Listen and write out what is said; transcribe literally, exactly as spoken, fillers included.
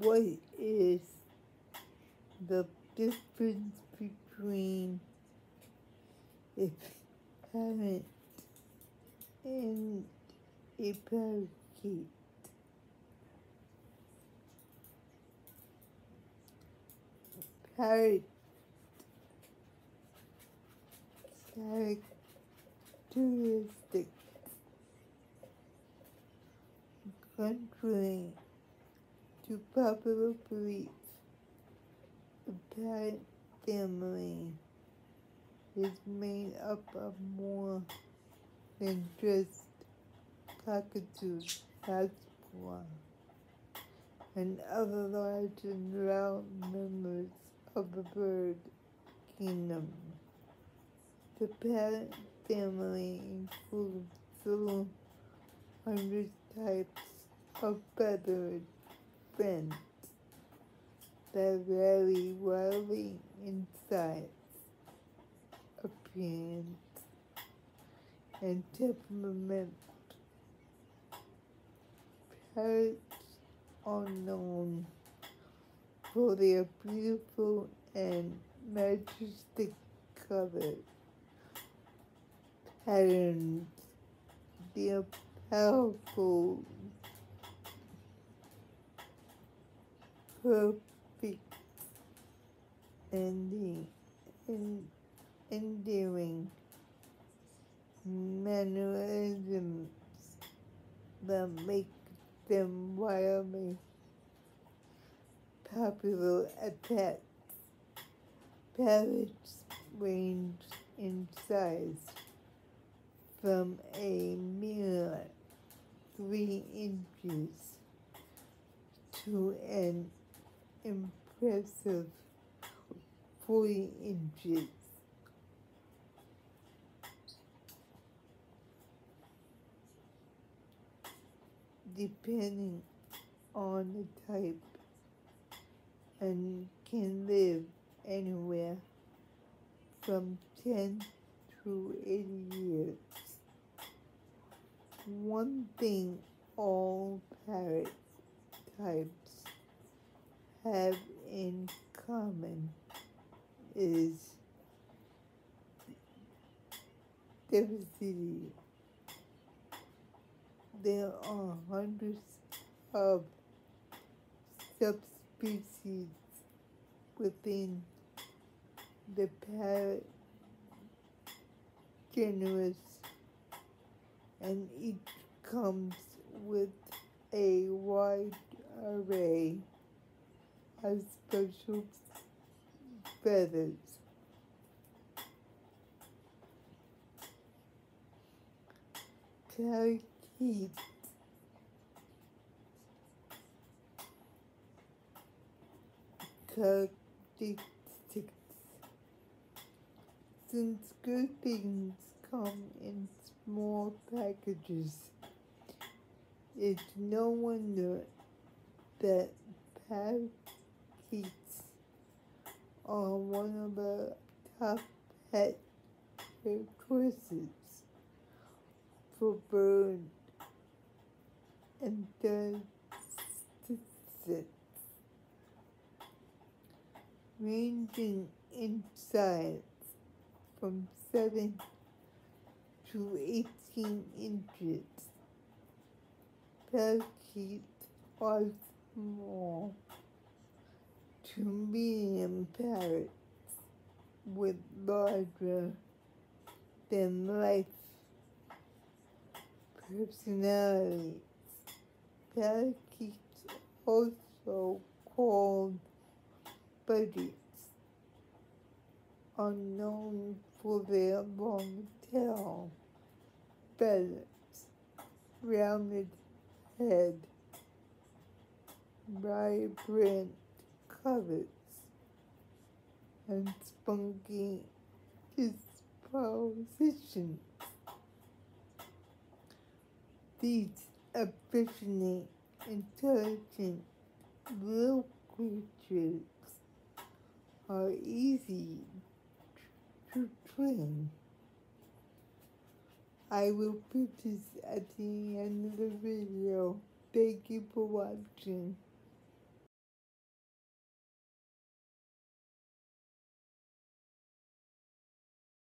what is the difference between a parent and a parakeet? Parrot characteristic contrary to popular belief, a parrot family is made up of more than just cockatoos, passepartout, and other large and loud members of the bird kingdom. The parrot family includes several hundred types of feathered fins that vary wildly in size, appearance, and temperament. Parrots are known for their beautiful and majestic colors, patterns, their powerful, perfect, and endearing mannerisms that make them wildly popular at pets. Parrots range in size from a mere three inches to an impressive forty inches. Depending on the type, and can live anywhere from ten to eighty years. One thing all parrot types have in common is diversity. There are hundreds of subspecies within the parrot genus, and each comes with a wide array of special feathers. Parakeets characteristics. Since good things come in small packages, it's no wonder that parakeets are one of the top pet choices for bird enthusiasts. Ranging in size from seven to eighteen inches, parakeets are small to medium parrots with larger than life personalities. Parakeets also called buddies are known for their long tail, feathers, rounded head, vibrant colors, and spunky dispositions. These affectionate, intelligent little creatures are easy to train. I will put this at the end of the video. Thank you for watching.